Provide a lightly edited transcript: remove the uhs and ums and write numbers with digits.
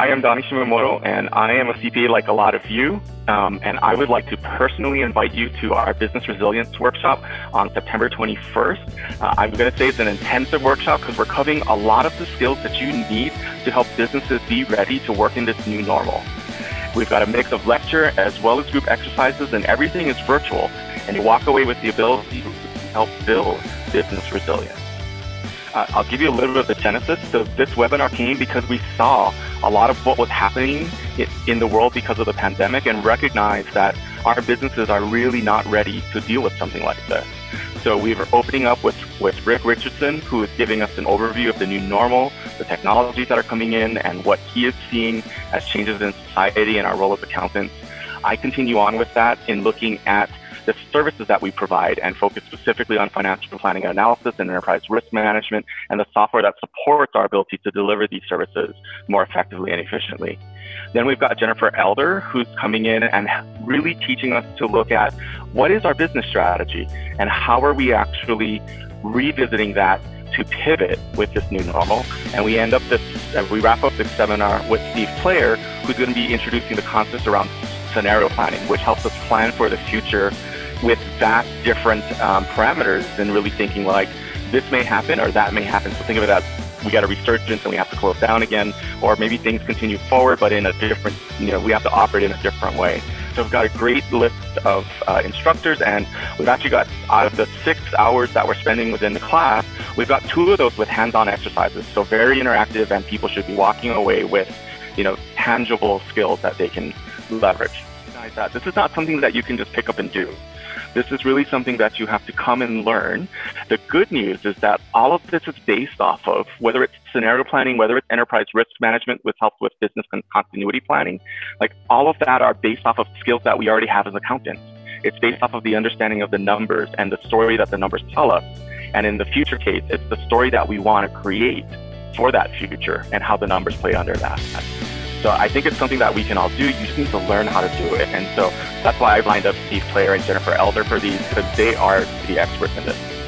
I am Donny Shimamoto, and I am a CPA like a lot of you, and I would like to personally invite you to our Business Resilience Workshop on September 21st. I'm going to say it's an intensive workshop because we're covering a lot of the skills that you need to help businesses be ready to work in this new normal. We've got a mix of lecture as well as group exercises, and everything is virtual, and you walk away with the ability to help build business resilience. I'll give you a little bit of the genesis. So this webinar came because we saw a lot of what was happening in the world because of the pandemic and recognized that our businesses are really not ready to deal with something like this. So we were opening up with Rick Richardson, who is giving us an overview of the new normal, the technologies that are coming in, and what he is seeing as changes in society and our role as accountants. I continue on with that in looking at the services that we provide and focus specifically on financial planning and analysis and enterprise risk management and the software that supports our ability to deliver these services more effectively and efficiently. Then we've got Jennifer Elder, who's coming in and really teaching us to look at what is our business strategy and how are we actually revisiting that to pivot with this new normal. And we end up we wrap up this seminar with Steve Player, who's going to be introducing the concepts around scenario planning, which helps us plan for the future with vast different parameters and really thinking like this may happen or that may happen. So think of it as we got a resurgence and we have to close down again, or maybe things continue forward but in a different, we have to operate in a different way. So we've got a great list of instructors, and we've actually got, out of the 6 hours that we're spending within the class, we've got 2 of those with hands-on exercises. So very interactive, and people should be walking away with tangible skills that they can leverage. This is not something that you can just pick up and do. This is really something that you have to come and learn. The good news is that all of this is based off of, whether it's scenario planning, whether it's enterprise risk management with help with business continuity planning, like all of that are based off of skills that we already have as accountants. It's based off of the understanding of the numbers and the story that the numbers tell us. And in the future case, it's the story that we want to create for that future and how the numbers play under that. So I think it's something that we can all do. You just need to learn how to do it. And so that's why I've lined up Steve Player and Jennifer Elder for these, because they are the experts in this.